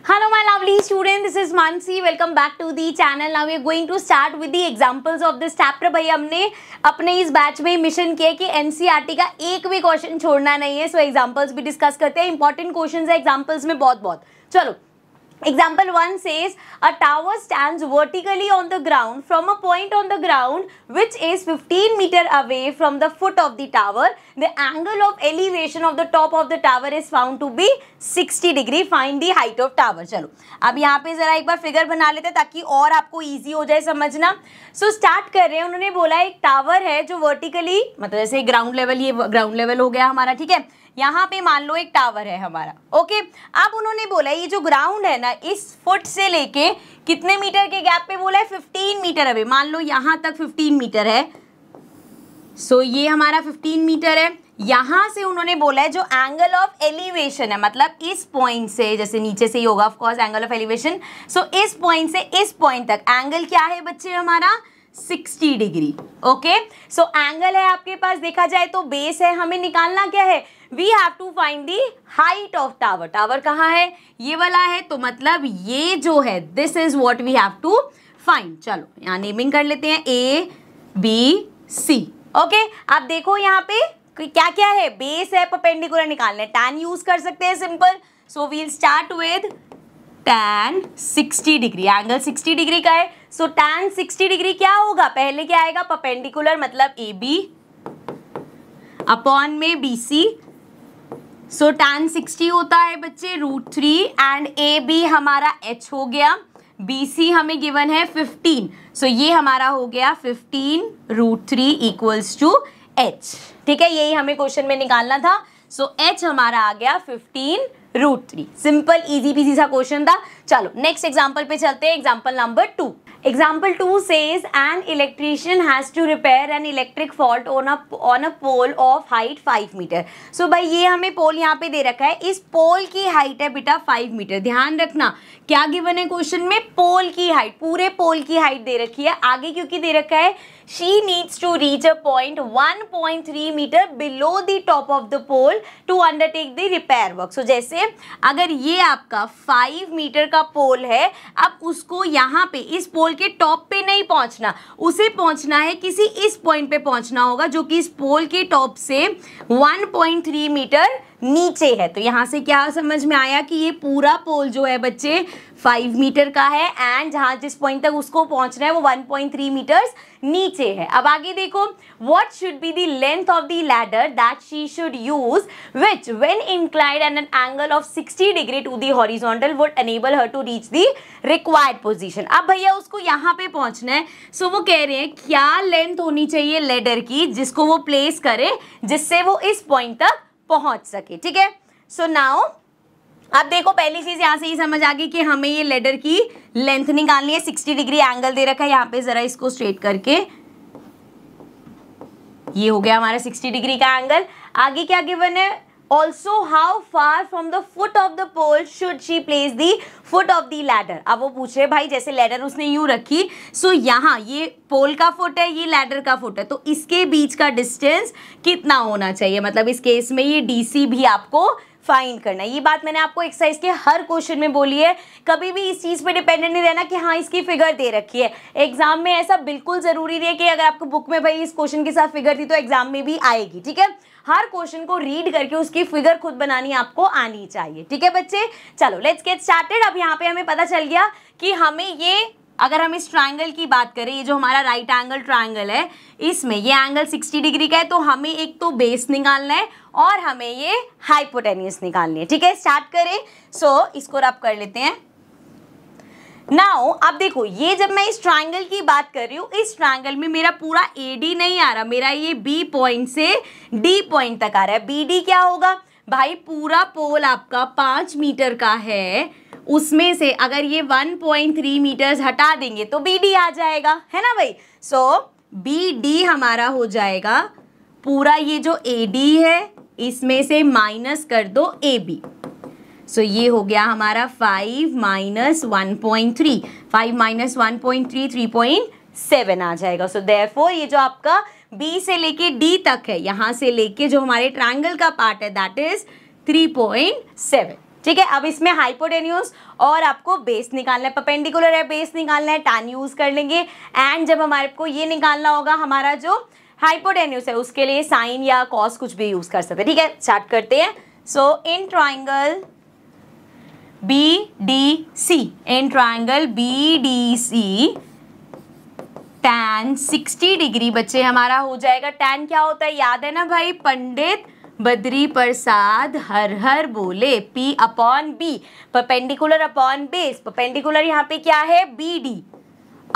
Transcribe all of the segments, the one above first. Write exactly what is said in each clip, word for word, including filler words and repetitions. Hello my lovely students, this is Mansi. Welcome back to the channel. Now we are going to start with the examples of this chapter. भाई हमने अपने इस batch में mission किया कि NCERT का एक भी क्वेश्चन छोड़ना नहीं है. सो so, एग्जाम्पल्स भी डिस्कस करते हैं. इंपॉर्टेंट क्वेश्चन है एग्जाम्पल्स में बहुत बहुत. चलो Example one says a tower stands vertically on the ground from a point on the ground which is fifteen meter away from the foot of the tower. The angle of elevation of the top of the tower is found to be sixty degree. Find the height of tower. चलो अब यहाँ पे जरा एक बार figure बना लेते हैं ताकि और आपको easy हो जाए समझना. So start कर रहे हैं. उन्होंने बोला एक टावर है जो vertically मतलब जैसे ground level, ये ground level हो गया हमारा, ठीक है. यहाँ पे मान लो एक टावर है हमारा, ओके. अब उन्होंने बोला ये जो ग्राउंड है ना इस फुट से लेके कितने मीटर के गैप पे बोला है, पंद्रह मीटर अवे. मान लो यहाँ तक पंद्रह मीटर है. सो so, ये हमारा पंद्रह मीटर है. यहाँ से उन्होंने बोला है जो एंगल ऑफ एलिवेशन है, मतलब इस पॉइंट से, जैसे नीचे से ही होगा of course angle of elevation. So इस पॉइंट से इस पॉइंट तक एंगल क्या है बच्चे हमारा साठ डिग्री, ओके. सो एंगल है आपके पास, देखा जाए तो बेस है. हमें निकालना क्या है, we have to find the height of tower. Tower कहाँ है, ये वाला है, तो मतलब ये जो है this is what we have to find. चलो यहाँ नेमिंग कर लेते हैं ए बी सी, ओके. आप देखो यहाँ पे क्या क्या है, बेस है, परपेंडिकुलर निकालना है, टैन यूज कर सकते हैं simple. So we'll start with tan साठ डिग्री. एंगल साठ डिग्री का है, सो so, tan साठ डिग्री क्या होगा, पहले क्या आएगा परपेंडिकुलर मतलब ए बी अपॉन में बी सी. सो tan साठ होता है बच्चे root three and A B हमारा h हो गया, बी सी हमें गिवन है पंद्रह. सो so, ये हमारा हो गया पंद्रह root three equals to h, ठीक है. यही हमें क्वेश्चन में निकालना था. सो so, h हमारा आ गया पंद्रह root three. Simple easy peasy सा क्वेश्चन था. चलो नेक्स्ट एग्जाम्पल पे चलते हैं. Example number two. Example two says an electrician has to repair an electric fault on a on a pole of height five metre. So भाई ये हमें पोल यहाँ पे दे रखा है, इस पोल की हाइट है बेटा फाइव मीटर. ध्यान रखना क्या गिवन है क्वेश्चन में, पोल की हाइट, पूरे पोल की हाइट दे रखी है. आगे क्योंकि दे रखा है she needs to reach a point one point three metre below the top of the pole to undertake the repair work. So जैसे अगर ये आपका फाइव मीटर का पोल है, अब उसको यहाँ पे इस पोल के टॉप पे नहीं पहुंचना, उसे पहुंचना है किसी इस पॉइंट पे पहुंचना होगा जो कि इस पोल के टॉप से वन पॉइंट थ्री मीटर नीचे है. तो यहाँ से क्या समझ में आया कि ये पूरा पोल जो है बच्चे फाइव मीटर का है एंड जहाँ जिस पॉइंट तक उसको पहुँचना है वो वन पॉइंट थ्री मीटर्स नीचे है. अब आगे देखो, what should be the length of the ladder that she should use which when inclined at an angle of साठ degree to the horizontal would enable her to reach the required position. अब भैया उसको यहाँ पे पहुँचना है. So so वो कह रहे हैं क्या लेंथ होनी चाहिए लैडर की जिसको वो प्लेस करे जिससे वो इस पॉइंट तक पहुंच सके, ठीक है. सो नाउ अब देखो पहली चीज यहाँ से ही समझ आ गई कि हमें ये लेडर की लेंथ निकालनी है. साठ डिग्री एंगल दे रखा है यहाँ पे, जरा इसको स्ट्रेट करके ये हो गया हमारा साठ डिग्री का एंगल. आगे क्या गिवन है, also how far from the foot of the pole should she place the foot of the ladder. अब वो पूछ रहे भाई जैसे लैडर उसने यूँ रखी, सो so यहाँ ये पोल का फुट है, ये लैडर का फुट है, तो इसके बीच का डिस्टेंस कितना होना चाहिए, मतलब इस केस में ये डी सी भी आपको फाइंड करना है. ये बात मैंने आपको एक्सरसाइज के हर क्वेश्चन में बोली है. कभी भी इस चीज़ पे डिपेंडेंट नहीं रहना कि हाँ इसकी फिगर दे रखी है. एग्जाम में ऐसा बिल्कुल ज़रूरी नहीं है कि अगर आपको बुक में भाई इस क्वेश्चन के साथ फिगर दी तो एग्जाम में भी आएगी, ठीक है. हर क्वेश्चन को रीड करके उसकी फिगर खुद बनानी आपको आनी चाहिए, ठीक है बच्चे. चलो लेट्स गेट स्टार्टेड. अब यहाँ पर हमें पता चल गया कि हमें ये, अगर हम इस ट्रायंगल की बात करें, ये जो हमारा राइट एंगल ट्रायंगल है इसमें ये एंगल साठ डिग्री का है, तो हमें एक तो बेस निकालना है और हमें ये हाइपोटेन्यूस निकालनी है, ठीक है. स्टार्ट करें. सो so, इसको रब कर लेते हैं. नाउ अब देखो ये जब मैं इस ट्रायंगल की बात कर रही हूँ, इस ट्रायंगल में मेरा पूरा ए डी नहीं आ रहा, मेरा ये बी पॉइंट से डी पॉइंट तक आ रहा है. बी डी क्या होगा भाई, पूरा पोल आपका पाँच मीटर का है, उसमें से अगर ये वन पॉइंट थ्री मीटर्स हटा देंगे तो बी डी आ जाएगा, है ना भाई. सो बी डी हमारा हो जाएगा पूरा ये जो ए डी है इसमें से माइनस कर दो ए बी. सो ये हो गया हमारा five minus one point three, five minus one point three three point seven आ जाएगा. सो देयरफॉर ये जो आपका बी से लेके डी तक है, यहाँ से लेके जो हमारे ट्रायंगल का पार्ट है that is three point seven, ठीक है। अब इसमें हाइपोटेन्यूज और आपको बेस निकालना है, परपेंडिकुलर है, बेस निकालना है, टैन यूज कर लेंगे। एंड जब हमारे को ये निकालना होगा, हमारा जो हाइपोटेन्यूज है उसके लिए साइन या कॉस कुछ भी यूज कर सकते हैं। ठीक है, स्टार्ट करते हैं। So in triangle B D C, in triangle B D C tan sixty degree बच्चे हमारा हो जाएगा। टैन क्या होता है याद है ना भाई, पंडित बद्री प्रसाद हर हर बोले, P upon B, perpendicular upon base. Perpendicular यहाँ पे क्या है बी डी,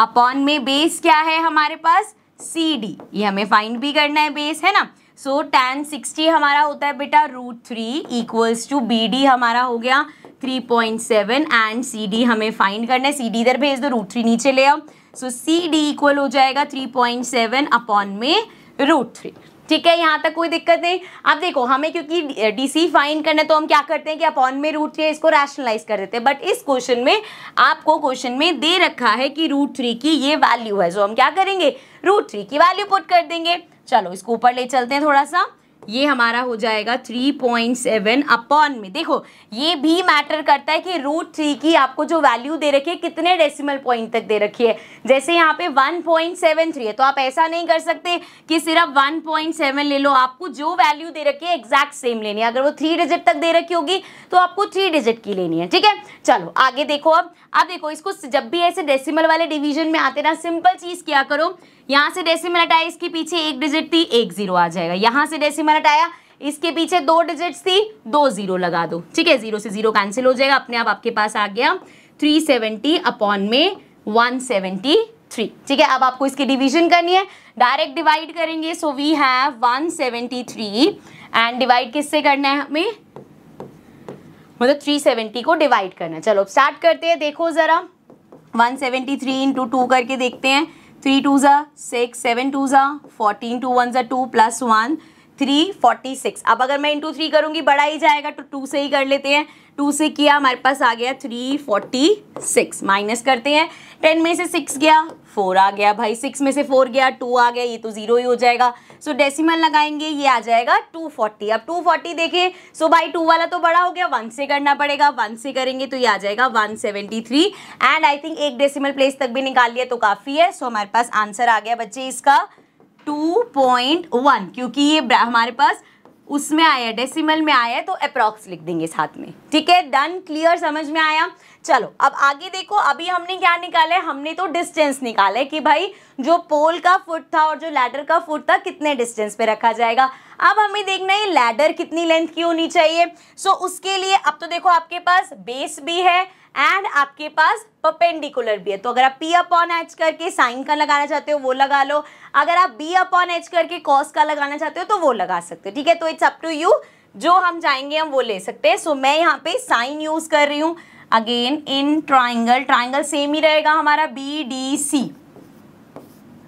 अपॉन में बेस क्या है हमारे पास सी डी, ये हमें फाइंड भी करना है बेस, है ना। सो टैन सिक्सटी हमारा होता है बेटा root three equals to B D हमारा हो गया three point seven and C D हमें फाइंड करना है। सी डी इधर भेज दो, रूट थ्री नीचे ले आओ। सो सी डी इक्वल हो जाएगा थ्री पॉइंट सेवन अपॉन में रूट थ्री। ठीक है, यहाँ तक कोई दिक्कत नहीं। आप देखो हमें क्योंकि डीसी फाइंड करना है तो हम क्या करते हैं कि अपॉन में रूट थ्री है, इसको रैशनलाइज कर देते हैं। बट इस क्वेश्चन में आपको क्वेश्चन में दे रखा है कि रूट थ्री की ये वैल्यू है, तो हम क्या करेंगे रूट थ्री की वैल्यू पुट कर देंगे। चलो इसको ऊपर ले चलते हैं थोड़ा सा, ये हमारा हो जाएगा थ्री पॉइंट सेवन अपॉन में। देखो ये भी मैटर करता है कि रूट थ्री की आपको जो वैल्यू दे रखी है कितने डेसिमल पॉइंट तक दे रखी है। जैसे यहाँ पे वन पॉइंट सेवन थ्री है तो आप ऐसा नहीं कर सकते कि सिर्फ वन पॉइंट सेवन ले लो, आपको जो वैल्यू दे रखी है एग्जैक्ट सेम लेनी है। अगर वो थ्री डिजिट तक दे रखी होगी तो आपको थ्री डिजिट की लेनी है। ठीक है, चलो आगे देखो। अब आप देखो इसको जब भी ऐसे डेसिमल वाले डिवीजन में आते ना, सिंपल चीज़ क्या करो, यहाँ से डेसिमल हटाया, इसके पीछे एक डिजिट थी एक जीरो आ जाएगा। यहाँ से डेसिमल हटाया, इसके पीछे दो डिजिट्स थी दो जीरो लगा दो। ठीक है, जीरो से जीरो कैंसिल हो जाएगा, अपने आप आपके पास आ गया थ्री सेवेंटी अपॉन में वन सेवेंटी थ्री। ठीक है, अब आपको इसकी डिवीजन करनी है, डायरेक्ट डिवाइड करेंगे। So we have one seventy three and divide किससे करना है हमें, मतलब थ्री सेवेंटी को डिवाइड करना है। चलो स्टार्ट करते हैं, देखो जरा one seventy three into two करके देखते हैं। थ्री टू ज़ा सिक्स, सेवन टू ज़ा फोर्टीन, टू वन ज़ा two plus one three forty six. अब अगर मैं इंटू थ्री करूँगी बड़ा ही जाएगा तो टू से ही कर लेते हैं। टू से किया, हमारे पास आ गया थ्री फोर्टी सिक्स। माइनस करते हैं, टेन में से सिक्स गया फोर आ गया भाई, सिक्स में से फोर गया टू आ गया, ये तो जीरो ही हो जाएगा। सो so, डेसिमल लगाएंगे, ये आ जाएगा टू फोर्टी। अब टू फोर्टी देखें, सो so, भाई टू वाला तो बड़ा हो गया, वन से करना पड़ेगा। वन से करेंगे तो ये आ जाएगा one seventy three and I think एक डेसिमल प्लेस तक भी निकाल लिया तो काफ़ी है। सो so, हमारे पास आंसर आ गया बच्चे इसका टू पॉइंट वन, क्योंकि ये हमारे पास उसमें आया डेसिमल में आया तो अप्रॉक्स लिख देंगे साथ में। ठीक है, डन, क्लियर, समझ में आया। चलो अब आगे देखो, अभी हमने क्या निकाला है, हमने तो डिस्टेंस निकाला है कि भाई जो पोल का फुट था और जो लैडर का फुट था कितने डिस्टेंस पे रखा जाएगा। अब हमें देखना है लैडर कितनी लेंथ की होनी चाहिए। सो उसके लिए अब तो देखो आपके पास बेस भी है एंड आपके पास परपेंडिकुलर भी है। तो अगर आप पी अपॉन एच करके साइन का लगाना चाहते हो वो लगा लो, अगर आप बी अपॉन एच करके कॉस का लगाना चाहते हो तो वो लगा सकते हो। ठीक है, तो इट्स अप टू यू, जो हम चाहेंगे हम वो ले सकते हैं। सो so, मैं यहाँ पे साइन यूज़ कर रही हूँ। Again in triangle, triangle same ही रहेगा हमारा B D C,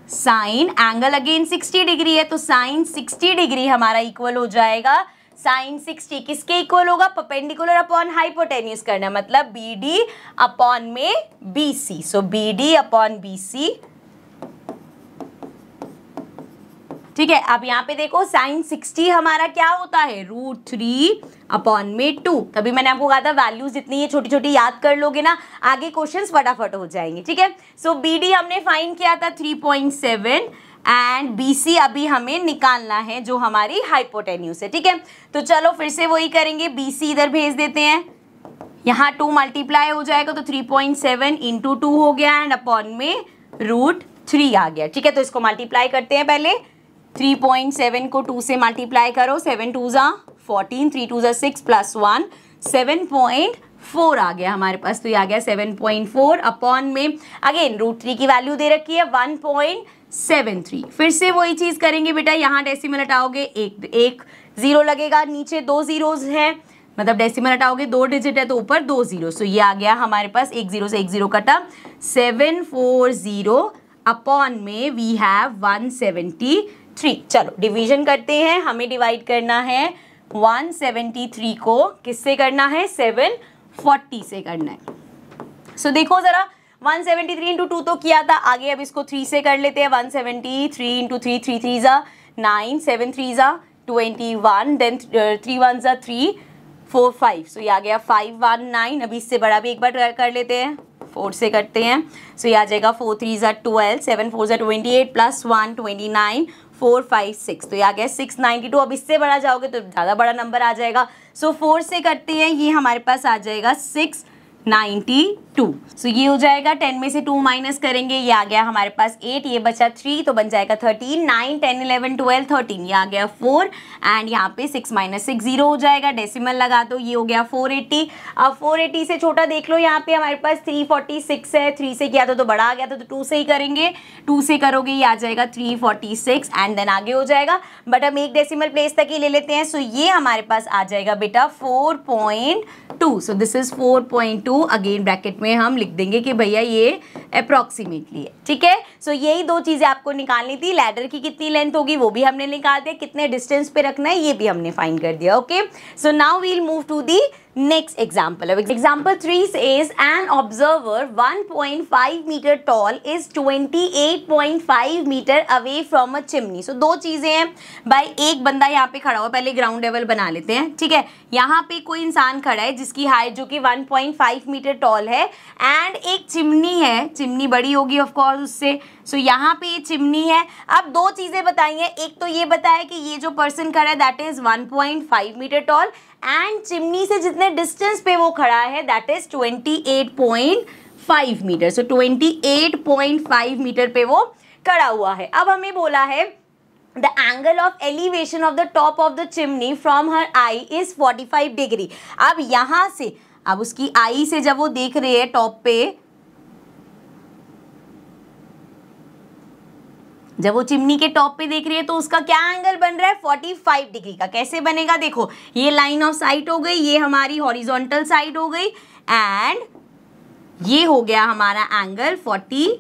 sine angle again sixty degree है तो साइन सिक्सटी डिग्री हमारा इक्वल हो जाएगा, साइन सिक्सटी किसके इक्वल होगा, परपेंडिकुलर अपॉन हाइपोटेन्यूज करना मतलब बी डी अपॉन में B C. So B D upon B C. ठीक है, अब यहाँ पे देखो साइन सिक्सटी हमारा क्या होता है रूट थ्री अपॉन में टू। तभी मैंने आपको कहा था वैल्यूज जितनी ये छोटी छोटी याद कर लोगे ना आगे क्वेश्चंस फटाफट हो जाएंगे। ठीक है, सो बी डी हमने फाइंड किया था three point seven and B C अभी हमें निकालना है जो हमारी हाइपोटेन्यूज है। ठीक है, तो चलो फिर से वही करेंगे, बी सी इधर भेज देते हैं, यहाँ टू मल्टीप्लाई हो जाएगा तो three point seven into two हो गया एंड अपॉन में रूट थ्री आ गया। ठीक है, तो इसको मल्टीप्लाई करते हैं, पहले थ्री पॉइंट सेवन को टू से मल्टीप्लाई करो, सेवन टू ज़ा फोर्टीन, थ्री टू ज़ा six plus one seven point four आ गया हमारे पास, तो ये आ गया सेवन पॉइंट फोर अपॉन में अगेन रूट थ्री की वैल्यू दे रखी है वन पॉइंट सेवन थ्री। फिर से वही चीज़ करेंगे बेटा, यहाँ डेसिमल हटाओगे एक एक जीरो लगेगा, नीचे दो जीरोज है, मतलब डेसिमल हटाओगे दो डिजिट है तो ऊपर दो जीरो। सो ये आ गया हमारे पास, एक जीरो से एक जीरो कटा, सेवन फोर जीरो अपॉन में we have one seventy three. चलो डिवीजन करते हैं, हमें डिवाइड करना है वन सेवेंटी थ्री को किससे करना है, सेवन फोर्टी से करना है। सो so, देखो ज़रा one seventy three into two तो किया था आगे, अब इसको थ्री से कर लेते हैं। One seventy three into three, three three ज़ा नाइन, सेवन थ्री ज़ा twenty one, then three one ज़ा थ्री, फोर फाइव, सो ये आ गया फाइव वन नाइन। अभी इससे बड़ा भी एक बार ट्राई कर लेते हैं, फोर से करते हैं। सो so, ये आ जाएगा फोर थ्री ज़ा ट्वेल्व, सेवन फोर ज़ा twenty eight plus one twenty nine, four five six, तो ये आ गया सिक्स नाइन्टी टू। अब इससे बड़ा जाओगे तो ज़्यादा बड़ा नंबर आ जाएगा, सो so, फोर से करते हैं, ये हमारे पास आ जाएगा सिक्स नाइन्टी टू। सो ये हो जाएगा, टेन में से टू माइनस करेंगे, ये आ गया हमारे पास एट, ये बचा थ्री, तो बन जाएगा thirteen, nine ten eleven twelve thirteen, ये आ गया फोर, एंड यहाँ पे सिक्स माइनस सिक्स जीरो हो जाएगा, डेसिमल लगा दो, ये हो गया फोर एट्टी। अब फोर एट्टी से छोटा देख लो, यहाँ पे हमारे पास थ्री फोर्टी सिक्स है, थ्री से किया था तो बड़ा आ गया था तो टू से ही करेंगे, टू से करोगे ये आ जाएगा three forty six and then आगे हो जाएगा, बट हम एक डेसिमल प्लेस तक ही ले लेते हैं। सो so, ये हमारे पास आ जाएगा बेटा four point two, so this is four point two, again bracket में हम लिख देंगे कि भैया ये अप्रॉक्सीमेटली है, ठीक है। सो यही दो चीज़ें आपको निकालनी थी, लैडर की कितनी लेंथ होगी वो भी हमने निकाल दिया, कितने डिस्टेंस पे रखना है ये भी हमने फाइंड कर दिया। Okay, so now we will move to the next example. अब example three is an observer one point five metre tall is twenty eight point five metre away from a chimney. So दो चीज़ें हैं भाई, एक बंदा यहाँ पे खड़ा हुआ, पहले ग्राउंड लेवल बना लेते हैं, ठीक है। यहाँ पे कोई इंसान खड़ा है जिसकी हाइट जो कि one point five metre tall है, एंड एक चिमनी है, चिमनी बड़ी होगी ऑफकोर्स उससे। सो so, यहाँ पे ये चिमनी है। अब दो चीज़ें बताई हैं, एक तो ये बताया कि ये जो पर्सन खड़ा है that is one point five metre tall, and chimney से जितने डिस्टेंस पे वो खड़ा है that is twenty eight point five metre. So twenty eight point five metre पे वो खड़ा हुआ है। अब हमें बोला है The angle of elevation of the top of the chimney from her eye is forty-five degree। अब यहाँ से, अब उसकी आई से जब वो देख रही है टॉप पे, जब वो चिमनी के टॉप पे देख रही है तो उसका क्या एंगल बन रहा है, पैंतालीस डिग्री का। कैसे बनेगा देखो, ये लाइन ऑफ साइट हो गई, ये हमारी हॉरिजॉन्टल साइड हो गई, एंड ये हो गया हमारा एंगल पैंतालीस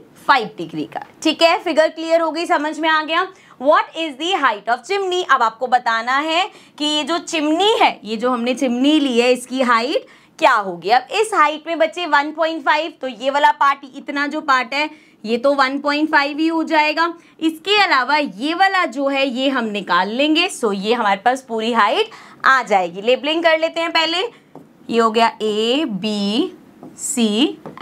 डिग्री का, ठीक है। फिगर क्लियर हो गई, समझ में आ गया। What is the height of chimney, अब आपको बताना है कि ये जो चिमनी है, ये जो हमने चिमनी ली है, इसकी हाइट क्या होगी। अब इस हाइट में बच्चे वन पॉइंट फाइव, तो ये वाला पार्ट, इतना जो पार्ट है ये तो वन पॉइंट फाइव ही हो जाएगा, इसके अलावा ये वाला जो है ये हम निकाल लेंगे। सो ये हमारे पास पूरी हाइट आ जाएगी। लेबलिंग कर लेते हैं पहले, ये हो गया A B C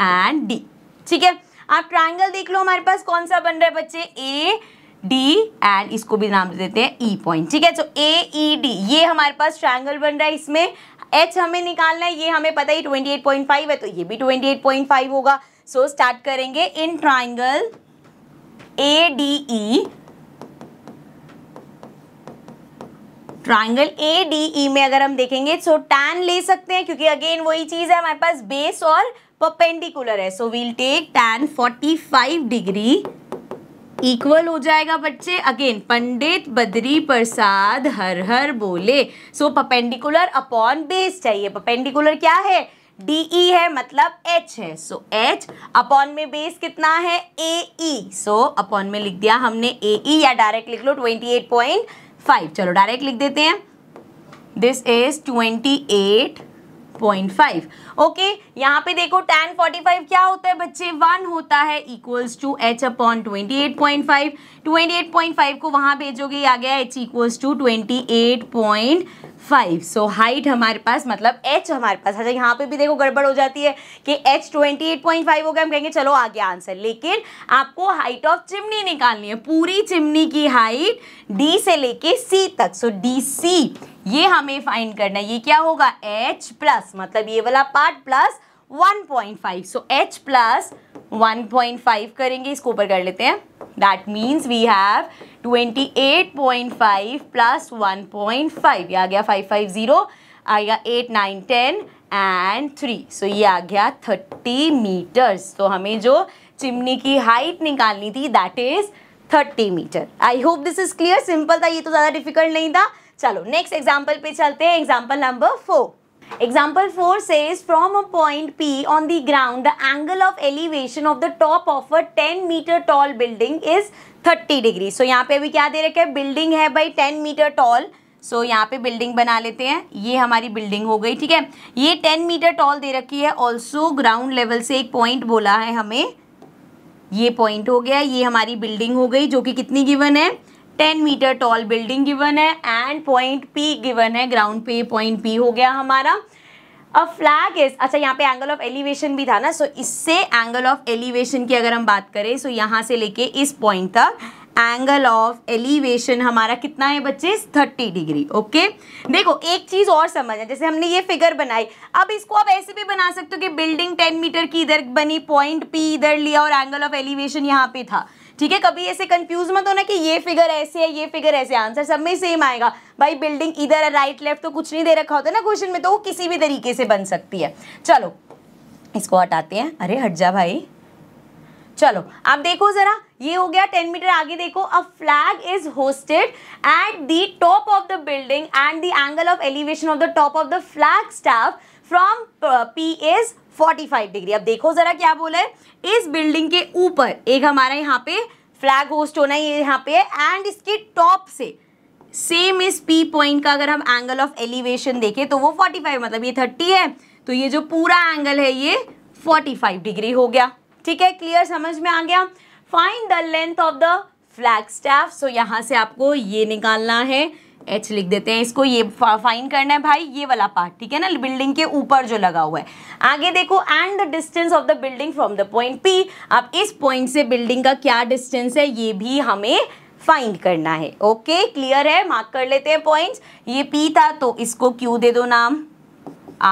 and D, ठीक है। आप ट्रायंगल देख लो हमारे पास कौन सा बन रहा है बच्चे, ए डी, एंड इसको भी नाम देते हैं ई पॉइंट, ठीक है। सो ए ई डी ये हमारे पास ट्रायंगल बन रहा है, इसमें एच हमें निकालना है, ये हमें पता ही ट्वेंटी एट पॉइंट फाइव है तो ये भी ट्वेंटी एट पॉइंट फाइव होगा। सो so, स्टार्ट करेंगे in triangle A D E. Triangle A D E में अगर हम देखेंगे सो so, टैन ले सकते हैं क्योंकि अगेन वही चीज़ है हमारे पास, बेस और परपेंडिकुलर है। सो वील टेक टैन पैंतालीस डिग्री इक्वल हो जाएगा बच्चे, अगेन पंडित बद्री प्रसाद हर हर बोले। सो परपेंडिकुलर अपॉन बेस चाहिए, परपेंडिकुलर क्या है, डी ई है मतलब एच है। सो एच अपॉन में बेस कितना है, ए ई। सो अपॉन में लिख दिया हमने ए ई, या डायरेक्ट लिख लो ट्वेंटी एट पॉइंट फाइव, चलो डायरेक्ट लिख देते हैं, this is twenty eight point five. Okay, यहाँ पे देखो tan पैंतालीस क्या होता है बच्चे, वन होता है, equals to h upon twenty eight point five. Twenty eight point five को वहाँ भेजोगे आ गया h equals to twenty eight point five. So height हमारे पास मतलब h हमारे पास। अच्छा यहाँ पे भी देखो गड़बड़ हो जाती है कि h twenty eight point five हो गया, हम कहेंगे चलो आ गया आंसर, लेकिन आपको हाइट ऑफ चिमनी निकालनी है, पूरी चिमनी की हाइट d से लेके c तक। सो डी सी ये हमें फाइंड करना है, ये क्या होगा, h प्लस मतलब ये वाला part plus one point five. So h plus one point five करेंगे, इसको ऊपर कर लेते हैं, that means we have twenty eight point five plus one point five, ये आ गया फाइव फाइव जीरो, आएगा eight nine ten and three. सो ये आ गया थर्टी मीटर्स। तो हमें जो चिमनी की हाइट निकालनी थी that is thirty metre. I hope this is clear, simple था ये तो, ज़्यादा डिफिकल्ट नहीं था। चलो नेक्स्ट एग्जाम्पल पे चलते हैं, example number four. Example four says from a point P on the ground the angle of elevation of the top of a ten metre tall building is thirty degree. So यहाँ पे अभी क्या दे रखा है, building है भाई ten metre toll. सो यहाँ पे बिल्डिंग बना लेते हैं, ये हमारी बिल्डिंग हो गई, ठीक है। ये टेन मीटर टॉल दे रखी है, ऑल्सो ग्राउंड लेवल से एक पॉइंट बोला है हमें, ये पॉइंट हो गया, ये हमारी बिल्डिंग हो गई जो कि कितनी गिवन है ten metre tall building given है एंड पॉइंट पी गिवन है, ग्राउंड पे पॉइंट पी हो गया हमारा. अ फ्लैग इज, अच्छा यहाँ पे एंगल ऑफ एलिवेशन भी था ना, सो so इससे एंगल ऑफ एलिवेशन की अगर हम बात करें, सो so यहाँ से लेके इस पॉइंट तक एंगल ऑफ एलिवेशन हमारा कितना है बच्चे, थर्टी डिग्री. ओके देखो एक चीज़ और समझना, जैसे हमने ये फिगर बनाई, अब इसको आप ऐसे भी बना सकते हो कि बिल्डिंग टेन मीटर की इधर बनी, पॉइंट पी इधर लिया और एंगल ऑफ एलिवेशन यहाँ पे था. ठीक है, कभी ऐसे कंफ्यूज मत होना कि ये फिगर ऐसे है ये फिगर ऐसे, आंसर सब में सेम आएगा. भाई बिल्डिंग इधर है, राइट लेफ्ट तो कुछ नहीं दे रखा होता ना क्वेश्चन में, तो वो किसी भी तरीके से बन सकती है. चलो इसको हटाते हैं, अरे हट जा भाई. चलो आप देखो जरा, ये हो गया टेन मीटर. आगे देखो, a flag is hoisted at the top of the building and the angle of elevation of the top of the flag staff from P is पैंतालीस डिग्री. अब देखो जरा क्या बोला है, इस बिल्डिंग के ऊपर एक हमारा यहाँ पे फ्लैग होस्ट होना है यहाँ पे, एंड इसके टॉप से सेम इस पी पॉइंट का अगर हम एंगल ऑफ एलिवेशन देखें तो वो पैंतालीस, मतलब ये तीस है, तो ये जो पूरा एंगल है ये पैंतालीस डिग्री हो गया. ठीक है, क्लियर, समझ में आ गया. Find the length of the flag staff, so यहाँ से आपको ये निकालना है, एच लिख देते हैं इसको, ये फाइन करना है भाई ये वाला पार्ट. ठीक है ना, बिल्डिंग के ऊपर जो लगा हुआ है. आगे देखो, and the distance of the building from the point P, अब इस पॉइंट से बिल्डिंग का क्या डिस्टेंस है ये भी हमें फाइंड करना है. ओके क्लियर है, मार्क कर लेते हैं पॉइंट्स. ये पी था तो इसको क्यू दे दो, नाम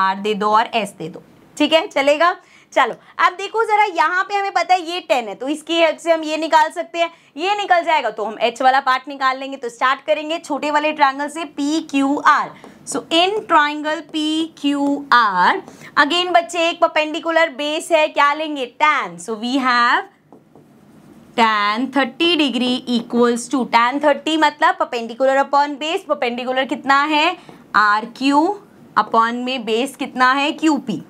आर दे दो और एस दे दो. ठीक है, चलेगा. चलो अब देखो जरा, यहाँ पे हमें पता है ये टेन है, तो इसकी हेल्प से हम ये निकाल सकते हैं, ये निकल जाएगा तो हम एच वाला पार्ट निकाल लेंगे. तो स्टार्ट करेंगे छोटे वाले ट्रायंगल से, P Q R. So in triangle P Q R, again बच्चे एक परपेंडिकुलर बेस है, क्या लेंगे, tan. So we have tan thirty degree equals to, tan thirty मतलब परपेंडिकुलर अपॉन बेस, परपेंडिकुलर कितना है आर क्यू अपॉन में बेस कितना है Q P.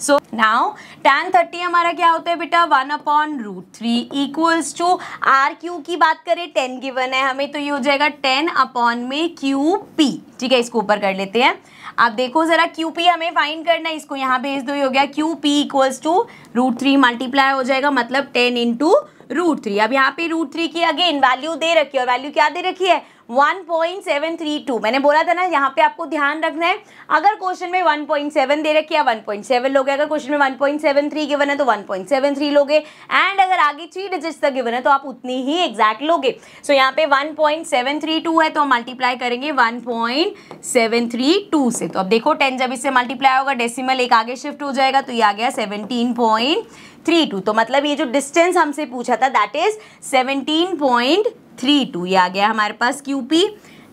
So now tan thirty हमारा क्या होता है बेटा, one upon root three equals to, R Q की बात करें टेन गिवन है हमें, तो ये हो जाएगा टेन अपॉन में क्यू पी. ठीक है, इसको ऊपर कर लेते हैं. आप देखो जरा, क्यू पी हमें फाइंड करना है, इसको यहाँ भेज दो, ये हो गया Q P equals to root three multiply हो जाएगा, मतलब टेन इंटू रूट थ्री. अब यहाँ पे रूट थ्री की अगेन वैल्यू दे रखी है, और वैल्यू क्या दे रखी है one point seven three two. मैंने बोला था ना यहाँ पे आपको ध्यान रखना है, अगर क्वेश्चन में वन पॉइंट सेवन दे रखी है वन पॉइंट सेवन लोगे, अगर क्वेश्चन में one point seven three given है तो वन पॉइंट सेवन थ्री लोगे, एंड अगर आगे थ्री डिजिट्स तक गिवन है तो आप उतनी ही एग्जैक्ट लोगे. सो so, यहाँ पे one point seven three two है तो मल्टीप्लाई करेंगे one point seven three two से. तो अब देखो टेन जब इससे मल्टीप्लाई होगा, डेसिमल एक आगे शिफ्ट हो जाएगा, तो ये आ गया सेवनटीन पॉइंट थ्री टू. तो मतलब ये जो डिस्टेंस हमसे पूछा था that is seventeen point three two, ये आ गया हमारे पास क्यूपी.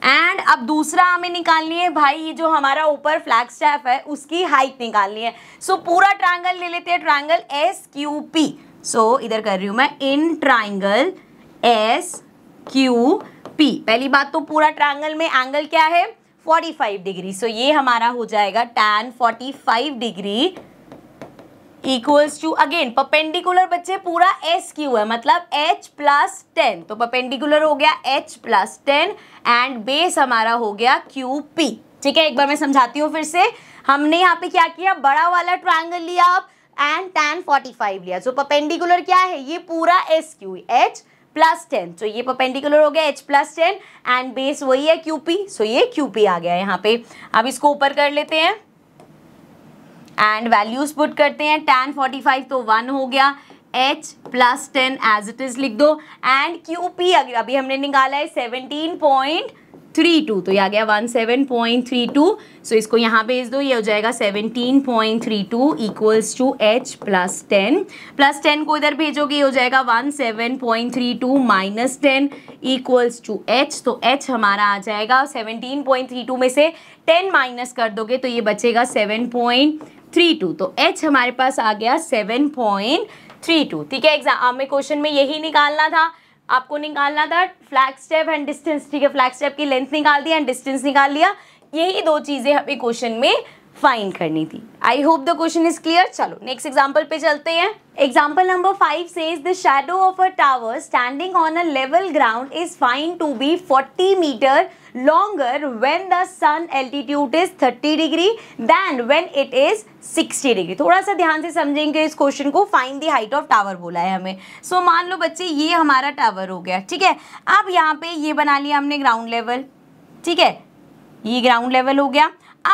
एंड अब दूसरा हमें निकालनी है भाई, ये जो हमारा ऊपर फ्लैग स्टाफ है उसकी हाइट निकालनी है. सो so, पूरा ट्रायंगल ले लेते हैं, triangle S Q P. So इधर कर रही हूँ मैं, in triangle S Q P. पहली बात तो पूरा ट्रायंगल में एंगल क्या है, पैंतालीस डिग्री. सो so, ये हमारा हो जाएगा टैन पैंतालीस degree equals to, again perpendicular बच्चे पूरा एस क्यू है, मतलब एच प्लस टेन, तो परपेंडिकुलर हो गया H plus ten and base हमारा हो गया क्यू पी. ठीक है, एक बार मैं समझाती हूँ फिर से, हमने यहाँ पे क्या किया, बड़ा वाला ट्रायंगल लिया आप एंड टैन पैंतालीस लिया. सो परपेंडिकुलर क्या है, ये पूरा S Q H plus ten, तो ये परपेंडिकुलर हो गया H plus ten and base वही है क्यू पी. सो ये क्यू पी आ गया यहाँ पे. अब इसको ऊपर कर लेते हैं एंड वैल्यूज पुट करते हैं, tan पैंतालीस तो वन हो गया, h plus ten as it is लिख दो, एंड qp अभी हमने निकाला है सेवनटीन पॉइंट थ्री टू, तो ये आ गया seventeen point three two. So इसको यहाँ भेज दो, ये हो जाएगा seventeen point three two equals to h plus ten, plus ten को इधर भेजोगे ये हो जाएगा seventeen point three two minus ten equals to h, तो h हमारा आ जाएगा सेवनटीन पॉइंट थ्री टू में से टेन माइनस कर दोगे तो ये बचेगा सेवन पॉइंट थ्री टू, तो h हमारे पास आ गया सेवन पॉइंट थ्री टू. ठीक है, एग्जाम में क्वेश्चन में यही निकालना था, आपको निकालना था फ्लैग स्टेप एंड डिस्टेंस. ठीक है, फ्लैग स्टेप की लेंथ निकाल दी एंड डिस्टेंस निकाल लिया, यही दो चीज़ें हमें क्वेश्चन में फाइंड करनी थी। I hope the question is clear. चलो नेक्स्ट एग्जाम्पल पे चलते हैं। Example number five says the shadow of a tower standing on a level ground is find to be forty metre longer when the sun altitude is thirty degree than when it is sixty degree। थोड़ा सा ध्यान से समझेंगे इस question को। Find the height of tower बोला है हमें। सो so, मान लो बच्चे ये हमारा टावर हो गया, ठीक है। अब यहाँ पे ये बना लिया हमने ग्राउंड लेवल, ठीक है, ये ग्राउंड लेवल हो गया।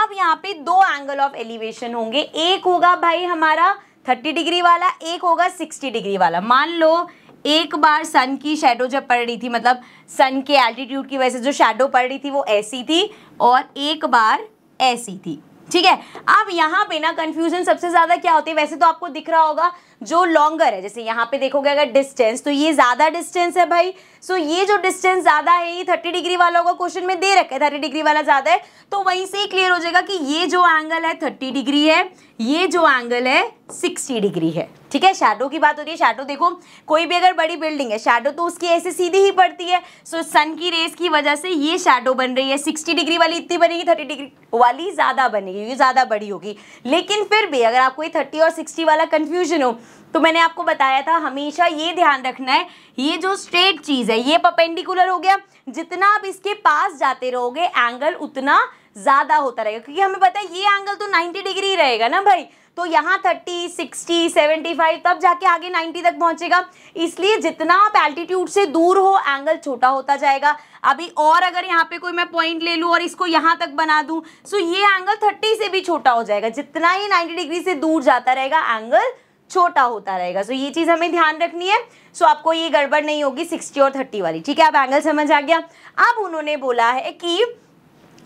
अब यहाँ पे दो एंगल ऑफ एलिवेशन होंगे, एक होगा भाई हमारा थर्टी डिग्री वाला, एक होगा सिक्सटी डिग्री वाला। मान लो एक बार सन की शेडो जब पड़ रही थी, मतलब सन के एल्टीट्यूड की वजह से जो शेडो पड़ रही थी वो ऐसी थी और एक बार ऐसी थी, ठीक है। अब यहाँ पे ना कंफ्यूजन सबसे ज़्यादा क्या होती है, वैसे तो आपको दिख रहा होगा जो लॉन्गर है, जैसे यहाँ पे देखोगे अगर डिस्टेंस तो ये ज़्यादा डिस्टेंस है भाई। सो ये जो डिस्टेंस ज़्यादा है ये थर्टी डिग्री वाला होगा, क्वेश्चन में दे रखा है थर्टी डिग्री वाला ज़्यादा है, तो वहीं से ही क्लियर हो जाएगा कि ये जो एंगल है थर्टी डिग्री है, ये जो एंगल है सिक्सटी डिग्री है, ठीक है। शैडो की बात हो रही है, शैडो देखो कोई भी अगर बड़ी बिल्डिंग है शैडो तो उसकी ऐसे सीधी ही पड़ती है। सो सन की रेस की वजह से ये शैडो बन रही है, सिक्सटी डिग्री वाली इतनी बनेगी, थर्टी डिग्री वाली ज़्यादा बनेगी, ये ज़्यादा बड़ी होगी। लेकिन फिर भी अगर आपको ये थर्टी और सिक्सटी वाला कन्फ्यूजन हो तो मैंने आपको बताया था हमेशा ये ध्यान रखना है, ये जो स्ट्रेट चीज़ है ये परपेंडिकुलर हो गया, जितना आप इसके पास जाते रहोगे एंगल उतना ज़्यादा होता रहेगा, क्योंकि हमें पता है ये एंगल तो नाइन्टी डिग्री रहेगा ना भाई, तो यहाँ थर्टी, सिक्सटी, सेवेंटी फाइव तब जाके आगे नाइन्टी तक पहुँचेगा। इसलिए जितना आप एल्टीट्यूड से दूर हो एंगल छोटा होता जाएगा। अभी और अगर यहाँ पे कोई मैं पॉइंट ले लूँ और इसको यहाँ तक बना दूँ, सो ये एंगल थर्टी से भी छोटा हो जाएगा। जितना ये नाइन्टी डिग्री से दूर जाता रहेगा एंगल छोटा होता रहेगा। सो ये चीज़ हमें ध्यान रखनी है। सो आपको ये गड़बड़ नहीं होगी सिक्सटी और थर्टी वाली, ठीक है। अब एंगल समझ आ गया। अब उन्होंने बोला है कि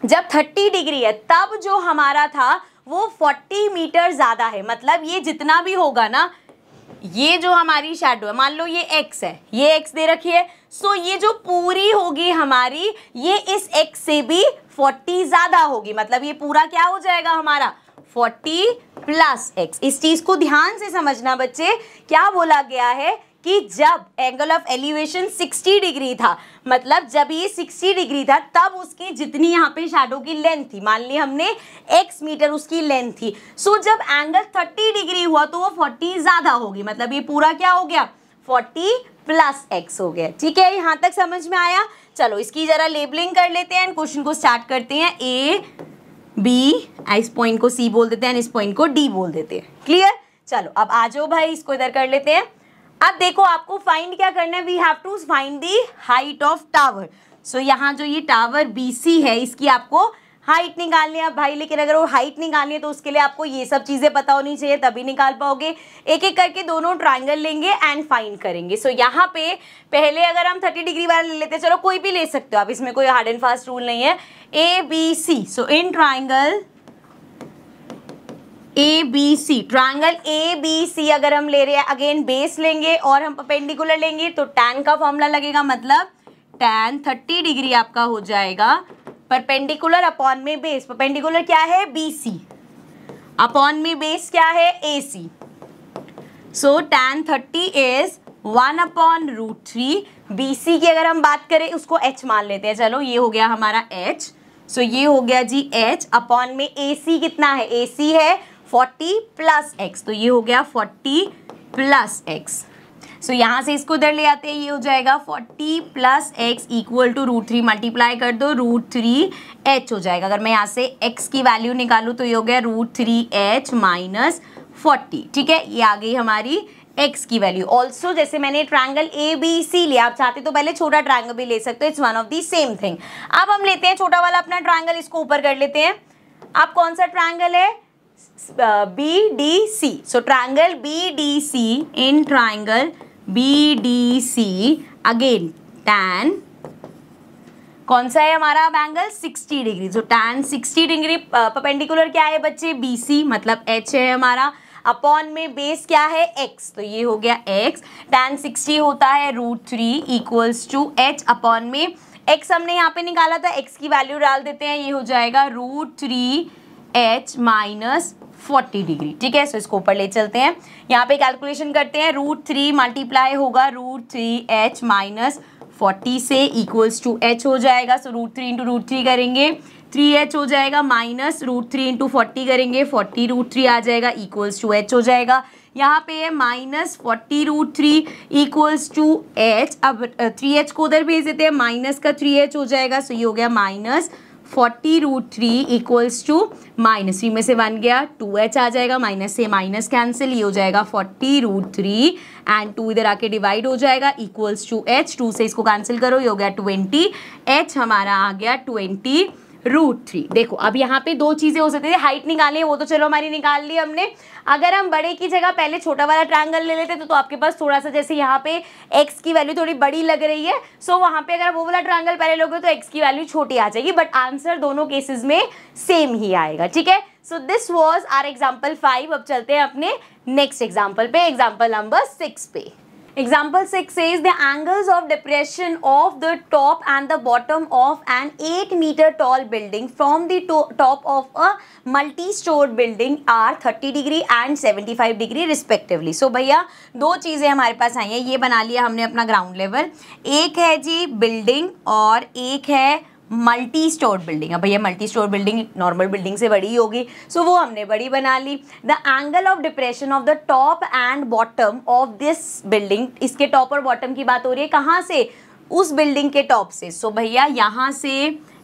जब थर्टी डिग्री है तब जो हमारा था वो फोर्टी मीटर ज़्यादा है, मतलब ये जितना भी होगा ना, ये जो हमारी शैडो है, मान लो ये एक्स है, ये एक्स दे रखी है, सो ये जो पूरी होगी हमारी ये इस एक्स से भी फोर्टी ज़्यादा होगी, मतलब ये पूरा क्या हो जाएगा हमारा फोर्टी प्लस एक्स। इस चीज़ को ध्यान से समझना बच्चे। क्या बोला गया है कि जब angle of elevation sixty degree था, मतलब जब ये सिक्सटी डिग्री था तब उसकी जितनी यहाँ पे शैडो की लेंथ थी, मान ली हमने x मीटर उसकी लेंथ थी, सो so, जब एंगल थर्टी डिग्री हुआ तो वो फोर्टी ज़्यादा होगी, मतलब ये पूरा क्या हो गया फोर्टी प्लस एक्स हो गया, ठीक है। यहाँ तक समझ में आया। चलो इसकी ज़रा लेबलिंग कर लेते हैं, क्वेश्चन को स्टार्ट करते हैं। ए बी, इस पॉइंट को सी बोल देते हैं, इस पॉइंट को डी बोल देते हैं, क्लियर। चलो अब आ जाओ भाई, इसको इधर कर लेते हैं। अब देखो आपको फाइंड क्या करना है, we have to find the height of tower. So यहाँ जो ये टावर बीसी है इसकी आपको हाइट निकालनी है भाई। लेकिन अगर वो हाइट निकालनी है तो उसके लिए आपको ये सब चीज़ें पता होनी चाहिए, तभी निकाल पाओगे। एक एक करके दोनों ट्रायंगल लेंगे एंड फाइंड करेंगे। सो so, यहाँ पे पहले अगर हम थर्टी डिग्री वाला ले लेते हैं, चलो कोई भी ले सकते हो आप, इसमें कोई हार्ड एंड फास्ट रूल नहीं है। A B C, so in triangle A B C, triangle A B C अगर हम ले रहे हैं, अगेन बेस लेंगे और हम परपेंडिकुलर लेंगे तो tan का फॉर्मूला लगेगा, मतलब tan थर्टी डिग्री आपका हो जाएगा परपेंडिकुलर अपॉन में बेस। परपेंडिकुलर क्या है बी सी, अपॉन में बेस क्या है A C. So tan thirty is one upon root three. B C की अगर हम बात करें उसको h मान लेते हैं, चलो ये हो गया हमारा h। सो so, ये हो गया जी h अपॉन में ए सी कितना है, ए सी है फोर्टी प्लस एक्स, तो ये हो गया फोर्टी प्लस एक्स। सो यहाँ से इसको उधर ले आते हैं, ये हो जाएगा forty plus X equal to root three multiply कर दो, रूट थ्री एच हो जाएगा। अगर मैं यहाँ से x की वैल्यू निकालूँ तो ये हो गया root three H minus forty, ठीक है। ये आ गई हमारी x की वैल्यू। ऑल्सो जैसे मैंने ट्राइंगल ए बी सी लिया, आप चाहते तो पहले छोटा ट्राइंगल भी ले सकते हो, it's one of the same thing. अब हम लेते हैं छोटा वाला अपना ट्राइंगल, इसको ऊपर कर लेते हैं। अब कौन सा ट्राइंगल है, B D C. So triangle B D C, in triangle B D C again tan, कौन सा है हमारा अब angle sixty degree. So tan sixty degree, perpendicular क्या है बच्चे बी सी, मतलब h है हमारा, अपॉन में बेस क्या है x, तो ये हो गया x। tan सिक्सटी होता है root three equals to H upon में x हमने यहाँ पे निकाला था, x की वैल्यू डाल देते हैं, ये हो जाएगा root three H minus forty degree, ठीक है। सो इसको ऊपर ले चलते हैं, यहाँ पे कैलकुलेशन करते हैं। रूट थ्री मल्टीप्लाई होगा root three H minus forty से इक्वल्स टू एच हो जाएगा। So root three into root three करेंगे थ्री एच हो जाएगा minus root three into forty करेंगे, फोर्टी रूट थ्री आ जाएगा इक्वल्स टू एच हो जाएगा। यहाँ पे है minus forty root three equals to H. अब थ्री एच को उधर भेज देते हैं, माइनस का थ्री एच हो जाएगा, सो ये हो गया minus forty root three equals to minus three में से वन गया टू एच आ जाएगा, माइनस से माइनस कैंसिल, ये हो जाएगा forty root three and two इधर आके डिवाइड हो जाएगा इक्वल्स टू एच। टू से इसको कैंसिल करो, ये हो गया ट्वेंटी, एच हमारा आ गया ट्वेंटी रूट थ्री। देखो अब यहाँ पे दो चीज़ें हो सकती है, हाइट निकालें वो तो चलो हमारी निकाल ली हमने। अगर हम बड़े की जगह पहले छोटा वाला ट्रायंगल ले लेते तो, तो आपके पास थोड़ा सा जैसे यहाँ पे एक्स की वैल्यू थोड़ी बड़ी लग रही है, सो वहाँ पे अगर वो वाला ट्रायंगल पहले लोगे तो एक्स की वैल्यू छोटी आ जाएगी, बट आंसर दोनों केसेज में सेम ही आएगा। ठीक है, so this was our example five. अब चलते हैं अपने नेक्स्ट एग्जाम्पल पे, एग्जाम्पल नंबर सिक्स पे। Example six says the angles of depression of the top and the bottom of an eight meter tall building from the to top of a multi-stored building are thirty degree and seventy-five degree respectively. So भैया दो चीज़ें हमारे पास आई हैं, ये बना लिया हमने अपना ground level, एक है जी building और एक है मल्टी स्टोर्ड बिल्डिंग। अब भैया multi storeyed building normal building से बड़ी होगी, सो so, वो हमने बड़ी बना ली। The angle of depression of the top and bottom of this building, इसके टॉप और बॉटम की बात हो रही है, कहाँ से? उस बिल्डिंग के टॉप से। सो so, भैया यहाँ से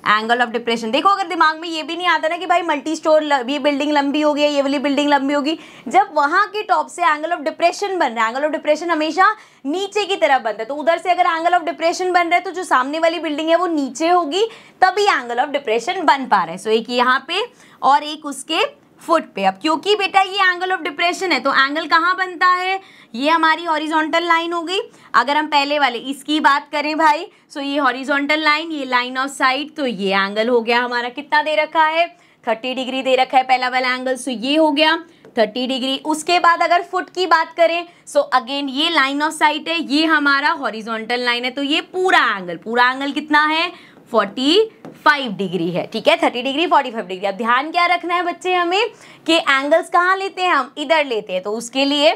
एंगल ऑफ डिप्रेशन। देखो अगर दिमाग में ये भी नहीं आता ना कि भाई मल्टी स्टोर ये बिल्डिंग लंबी होगी, ये वाली बिल्डिंग लंबी होगी, जब वहाँ के टॉप से एंगल ऑफ डिप्रेशन बन रहा है, एंगल ऑफ डिप्रेशन हमेशा नीचे की तरफ बनता है, तो उधर से अगर एंगल ऑफ डिप्रेशन बन रहा है तो जो सामने वाली बिल्डिंग है वो नीचे होगी, तभी एंगल ऑफ डिप्रेशन बन पा रहा है। सो एक यहाँ पे और एक उसके फुट पे। अब क्योंकि बेटा ये एंगल ऑफ डिप्रेशन है तो एंगल कहाँ बनता है? ये हमारी हॉरिजॉन्टल लाइन हो गई। अगर हम पहले वाले इसकी बात करें भाई, सो ये हॉरिजॉन्टल लाइन, ये लाइन ऑफ साइड, तो ये एंगल हो गया हमारा कितना दे रखा है? थर्टी डिग्री दे रखा है पहला वाला एंगल, सो ये हो गया थर्टी डिग्री। उसके बाद अगर फुट की बात करें, सो अगेन ये लाइन ऑफ साइड है, ये हमारा हॉरिजॉन्टल लाइन है, तो ये पूरा एंगल, पूरा एंगल कितना है? फोर्टी फाइव डिग्री है। ठीक है, thirty degree forty five degree. अब ध्यान क्या रखना है बच्चे हमें कि एंगल्स कहाँ लेते हैं हम? इधर लेते हैं, तो उसके लिए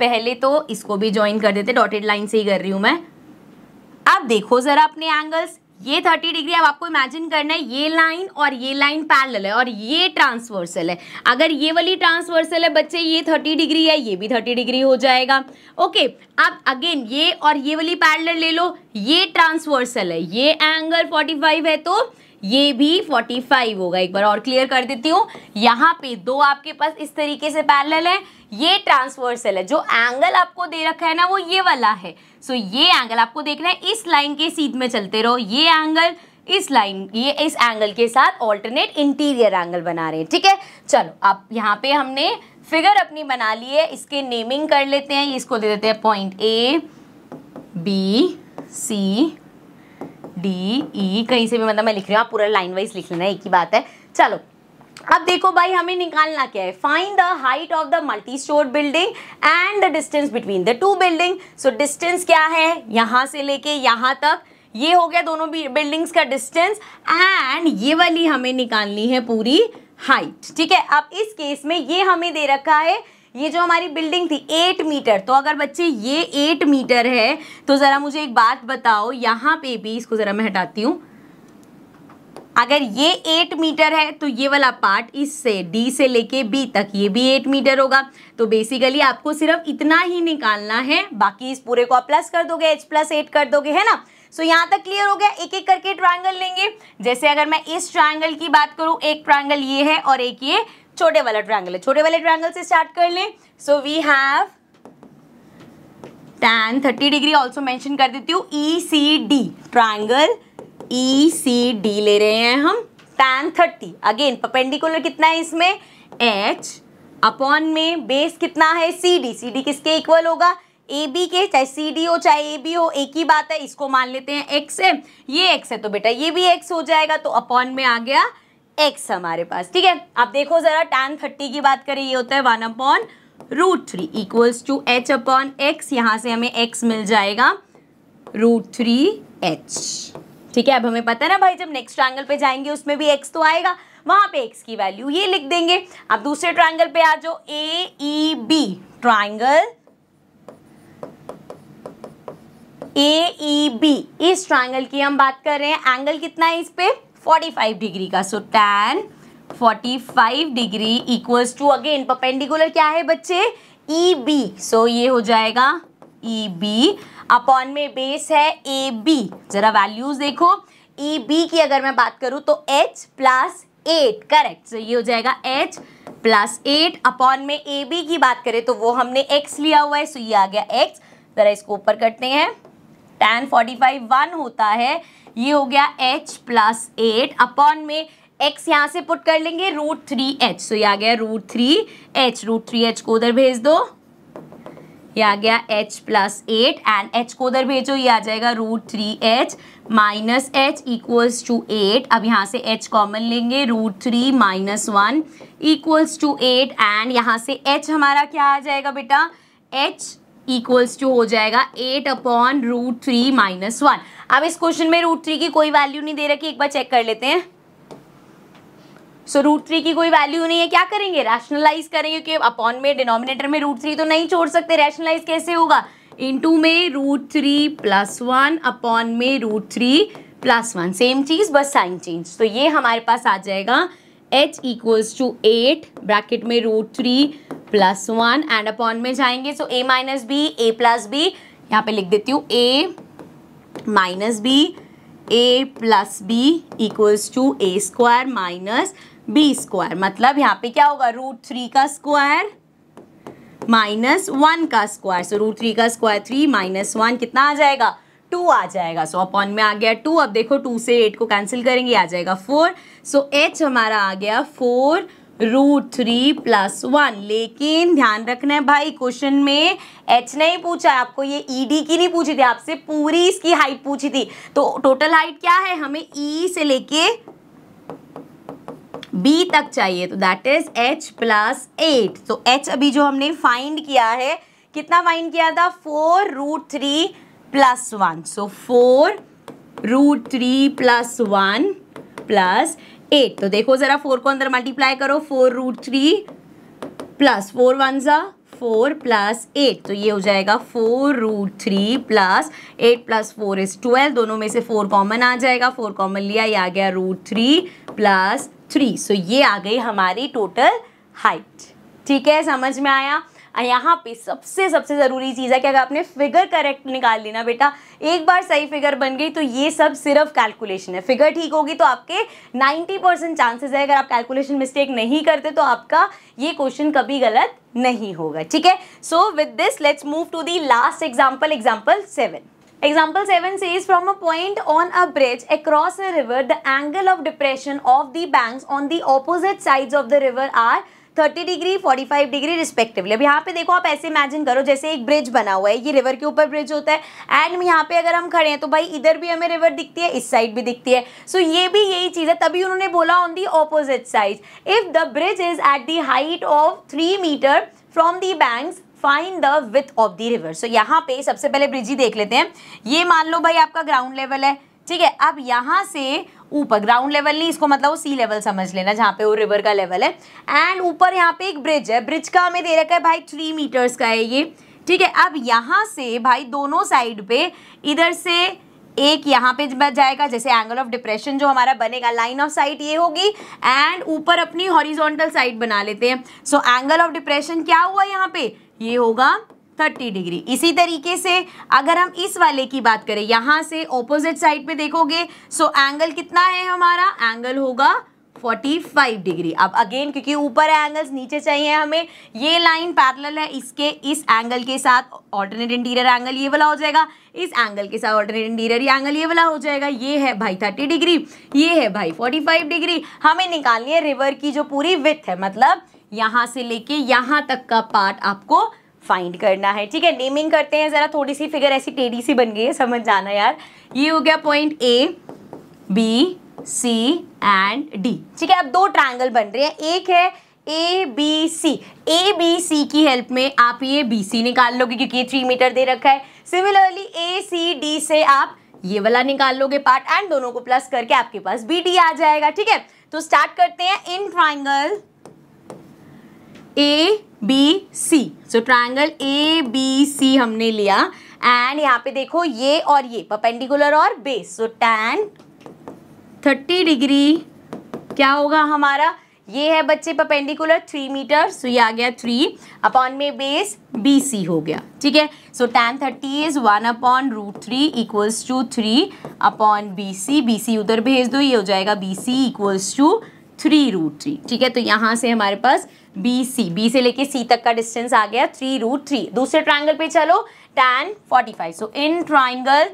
पहले तो इसको भी ज्वाइन कर देते, डॉटेड लाइन से ही कर रही हूँ मैं। अब देखो ज़रा अपने एंगल्स, ये थर्टी डिग्री। अब आपको इमेजिन करना है ये लाइन और ये लाइन पैरेलल है और ये ट्रांसवर्सल है। अगर ये वाली ट्रांसवर्सल है बच्चे, ये थर्टी डिग्री है, ये भी थर्टी डिग्री हो जाएगा। ओके, अब अगेन ये और ये वाली पैरेलल ले लो, ये ट्रांसवर्सल है, ये एंगल फोर्टी फाइव है तो ये भी फोर्टी फाइव होगा। एक बार और क्लियर कर देती हूँ, यहाँ पे दो आपके पास इस तरीके से पैरेलल है, ये ट्रांसवर्सल है, जो एंगल आपको दे रखा है ना वो ये वाला है। सो so, ये एंगल आपको देखना है, इस लाइन के सीध में चलते रहो, ये एंगल इस लाइन, ये इस एंगल के साथ ऑल्टरनेट इंटीरियर एंगल बना रहे हैं। ठीक है, चलो अब यहाँ पे हमने फिगर अपनी बना ली है, इसके नेमिंग कर लेते हैं। इसको दे देते हैं point A B C D E, कहीं से भी, मतलब मैं लिख रही हूँ, आप पूरा लाइन वाइज लिख लेना, एक ही बात है। चलो अब देखो भाई हमें निकालना क्या है, find the height of the multi store building and the distance between the two building. So distance क्या है यहाँ से लेके यहाँ तक, ये हो गया दोनों बिल्डिंग्स का डिस्टेंस, एंड ये वाली हमें निकालनी है पूरी हाइट। ठीक है, अब इस केस में ये हमें दे रखा है, ये जो हमारी बिल्डिंग थी एट मीटर, तो अगर बच्चे ये एट मीटर है तो ज़रा मुझे एक बात बताओ, यहाँ पे भी इसको ज़रा मैं हटाती हूँ, अगर ये एट मीटर है तो ये वाला पार्ट इससे डी से लेके बी तक ये भी एट मीटर होगा। तो बेसिकली आपको सिर्फ इतना ही निकालना है, बाकी इस पूरे को आप प्लस कर दोगे, एच प्लस एट कर दोगे, है ना। सो so, यहाँ तक क्लियर हो गया। एक एक करके ट्रायंगल लेंगे, जैसे अगर मैं इस ट्रायंगल की बात करूँ, एक ट्रायंगल ये है और एक ये छोटे वाला ट्रायंगल है, छोटे वाले ट्रायंगल से स्टार्ट कर लें। So we have tan thirty degree, also mention कर देती हूँ E C D, triangle E C D ले रहे हैं हम, टैन थर्टी। अगेन परपेंडिकुलर कितना है इसमें? एच अपॉन में बेस कितना है? C D. सी डी किसके इक्वल होगा? ए बी के, चाहे सी डी हो चाहे ए बी हो, एक ही बात है। इसको मान लेते हैं एक्स है, ये एक्स है तो बेटा ये भी एक्स हो जाएगा, तो अपॉन में आ गया एक्स हमारे पास। ठीक है, अब देखो जरा टैन थर्टी की बात करें, ये होता है one upon root three equals to H upon X, यहाँ से हमें एक्स मिल जाएगा रूट थ्री एच। ठीक है, अब हमें पता है ना भाई, जब नेक्स्ट ट्रायंगल पे जाएंगे उसमें भी एक्स तो आएगा, वहाँ पे एक्स की वैल्यू ये लिख देंगे। अब दूसरे ट्रायंगल पे आ जाओ, A E B, triangle A E B, इस ट्रायंगल की हम बात कर रहे हैं, एंगल कितना है इस पे? फोर्टी फाइव डिग्री का। So tan forty five degree equals to again perpendicular क्या है बच्चे E B। सो so, ये हो जाएगा E B अपॉन में बेस है A B। जरा वैल्यूज देखो। E B की अगर मैं बात करूँ तो H plus eight, correct. So ये हो जाएगा H प्लस एट अपॉन में A B की बात करें तो वो हमने X लिया हुआ है। सो so, ये आ गया X। जरा इसको ऊपर करते हैं। tan फोर्टी फाइव वन होता है, ये हो गया H प्लस एट अपॉन में x यहाँ से पुट कर लेंगे रूट थ्री एच। सो ये आ गया root three H. Root three H को उधर भेज दो, ये आ गया h plus eight and h को उधर भेजो, ये आ जाएगा root three H minus H equals to eight. अब यहाँ से h कॉमन लेंगे, root three minus one equals to eight and यहाँ से h हमारा क्या आ जाएगा बेटा, h इक्वल्स टू हो जाएगा eight upon root three minus one. अब इस क्वेश्चन में रूट थ्री की कोई वैल्यू नहीं दे रखी, एक बार चेक कर लेते हैं। सो रूट थ्री की कोई वैल्यू नहीं है, क्या करेंगे रैशनलाइज करेंगे क्योंकि अपॉन में डिनोमिनेटर में रूट थ्री तो नहीं छोड़ सकते, रैशनलाइज कैसे होगा, इनटू में root three plus one upon में root three plus one, same चीज बस साइन चेंज। तो ये हमारे पास आ जाएगा h equals to eight bracket में root three plus one and upon में जाएंगे। So a minus B A plus B, यहाँ पे लिख देती हूँ a minus B A plus B equals to A square minus B square. मतलब यहाँ पे क्या होगा, रूट थ्री का स्क्वायर माइनस वन का स्क्वायर। सो रूट थ्री का स्क्वायर थ्री माइनस वन कितना आ जाएगा, टू आ जाएगा। सो so, अपॉन में आ गया टू। अब देखो टू से एट को कैंसिल करेंगे, आ जाएगा फोर। सो so, एच हमारा आ गया four root three plus one. लेकिन ध्यान रखना है भाई, क्वेश्चन में h नहीं पूछा आपको, ये ईडी की नहीं पूछी थी आपसे, पूरी इसकी हाइट पूछी थी। तो टोटल हाइट क्या है हमें e से लेके b तक चाहिए, तो that is h plus eight. तो h अभी जो हमने फाइंड किया है, कितना फाइंड किया था, four root three plus one. So four root three plus one plus eight. तो देखो जरा फोर को अंदर मल्टीप्लाई करो, four root three plus four one सा फोर प्लस एट। तो ये हो जाएगा four root three plus eight plus four is twelve. दोनों में से फोर कॉमन आ जाएगा, फोर कॉमन लिया, ये आ गया रूट थ्री प्लस थ्री। सो ये आ गई हमारी टोटल हाइट। ठीक है, समझ में आया। यहाँ पे सबसे सबसे ज़रूरी चीज़ है कि अगर आपने फिगर करेक्ट निकाल ली ना बेटा, एक बार सही फिगर बन गई तो ये सब सिर्फ कैलकुलेशन है। फिगर ठीक होगी तो आपके नाइंटी परसेंट चांसेस है, अगर आप कैलकुलेशन मिस्टेक नहीं करते तो आपका ये क्वेश्चन कभी गलत नहीं होगा। ठीक है, so with this let's move to the last example, example seven. Example seven says from a point on a bridge across a river, the angle of depression of the banks on the opposite sides of the river are thirty degree, forty five degree respectively। अब यहाँ पे देखो आप ऐसे imagine करो जैसे एक bridge बना हुआ है, ये रिवर के ऊपर ब्रिज होता है एंड यहाँ पे अगर हम खड़े हैं तो भाई इधर भी हमें रिवर दिखती है, इस साइड भी दिखती है। सो so, ये भी यही चीज़ है, तभी उन्होंने बोला on the opposite side. If the bridge is at the height of three metre from the banks find the width of the river. So यहाँ पे सबसे पहले ब्रिज ही देख लेते हैं। ये मान लो भाई आपका ग्राउंड लेवल है, ठीक है। अब यहाँ से ऊपर, ग्राउंड लेवल नहीं इसको, मतलब वो सी लेवल समझ लेना जहाँ पे वो रिवर का लेवल है, एंड ऊपर यहाँ पे एक ब्रिज है। ब्रिज का हमें दे रखा है भाई थ्री मीटर्स का है ये, ठीक है। अब यहाँ से भाई दोनों साइड पे, इधर से एक यहाँ पे जाएगा, जैसे एंगल ऑफ डिप्रेशन जो हमारा बनेगा, लाइन ऑफ साइट ये होगी एंड ऊपर अपनी हॉरिजॉन्टल साइड बना लेते हैं। सो एंगल ऑफ डिप्रेशन क्या हुआ यहाँ पे, ये होगा थर्टी डिग्री। इसी तरीके से अगर हम इस वाले की बात करें, यहाँ से ऑपोजिट साइड पे देखोगे, सो एंगल कितना है हमारा, एंगल होगा फोर्टी फाइव डिग्री। अब अगेन क्योंकि ऊपर है एंगल्स, नीचे चाहिए हमें, ये लाइन पैरेलल है इसके, इस एंगल के साथ ऑल्टरनेट इंटीरियर एंगल ये वाला हो जाएगा, इस एंगल के साथ ऑल्टरनेट इंटीरियर एंगल ये वाला हो जाएगा। ये है भाई थर्टी डिग्री, ये है भाई फोर्टी फाइव डिग्री। हमें निकालनी है रिवर की जो पूरी विड्थ है, मतलब यहाँ से लेके यहाँ तक का पार्ट आपको फाइंड करना है, ठीक है। नेमिंग करते हैं ज़रा, थोड़ी सी फिगर ऐसी टेढ़ी सी बन गई है, समझ जाना यार। ये हो गया point A B C and D, ठीक है। अब दो ट्रायंगल बन रहे हैं, एक है A B C. A B C की हेल्प में आप ये बी सी निकाल लोगे क्योंकि ये थ्री मीटर दे रखा है। सिमिलरली ए सी डी से आप ये वाला निकाल लोगे पार्ट एंड दोनों को प्लस करके आपके पास बी डी आ जाएगा, ठीक है। तो स्टार्ट करते हैं in triangle A B C. So triangle A B C हमने लिया एंड यहाँ पे देखो ये और ये परपेंडिकुलर और base. So tan thirty degree क्या होगा हमारा, ये है बच्चे परपेंडिकुलर थ्री मीटर, सो ये आ गया थ्री अपॉन में बेस बी सी हो गया, ठीक है। So tan thirty is one upon root three equals to three upon B C, B C उधर भेज दो, ये हो जाएगा B C equals to three root three, ठीक है। तो यहाँ से हमारे पास बी सी, बी से लेके सी तक का डिस्टेंस आ गया थ्री रूट थ्री। दूसरे ट्राइंगल पे चलो, tan forty five, so in triangle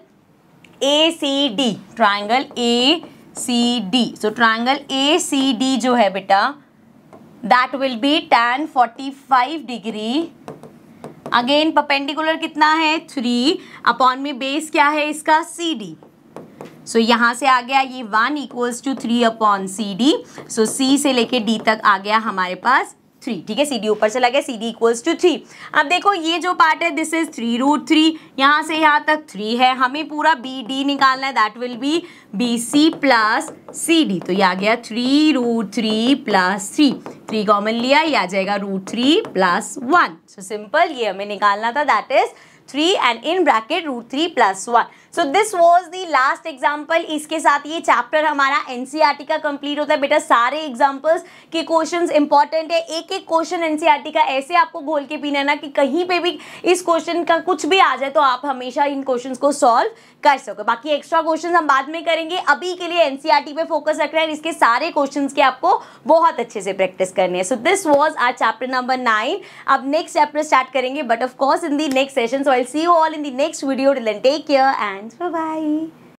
A C D, triangle A C D, so triangle A C D जो है बेटा that will be tan forty five degree, again perpendicular कितना है three upon में base क्या है इसका सी डी, सो so, यहाँ से आ गया ये one equals to three upon C D, so C से लेके डी तक आ गया हमारे पास थ्री, ठीक है। सी डी ऊपर चला गया, C D equals to three. अब देखो ये जो पार्ट है this is three root three, यहाँ से यहाँ तक थ्री है, हमें पूरा बी डी निकालना है, that will be B C plus C D, तो ये आ गया three root three plus three, three common लिया, ये आ जाएगा root three plus one, so simple ये हमें निकालना था, that is three and in bracket root three plus one. So this was the last example. इसके साथ ये चैप्टर हमारा एनसीईआरटी का कंप्लीट होता है। बेटा सारे एग्जाम्पल्स के क्वेश्चंस इंपॉर्टेंट है, एक एक क्वेश्चन एनसीईआरटी का ऐसे आपको घोल के पीना है ना कि कहीं पे भी इस क्वेश्चन का कुछ भी आ जाए तो आप हमेशा इन क्वेश्चंस को सॉल्व कर सको। बाकी एक्स्ट्रा क्वेश्चंस हम बाद में करेंगे, अभी के लिए एनसीईआरटी पे फोकस रख रहे हैं, इसके सारे क्वेश्चंस के आपको बहुत अच्छे से प्रैक्टिस करनी है। So this was our chapter number nine. अब नेक्स्ट चैप्टर स्टार्ट करेंगे but of course in the next session. So I'll see you all in the next video. Till then, take care and bye-bye.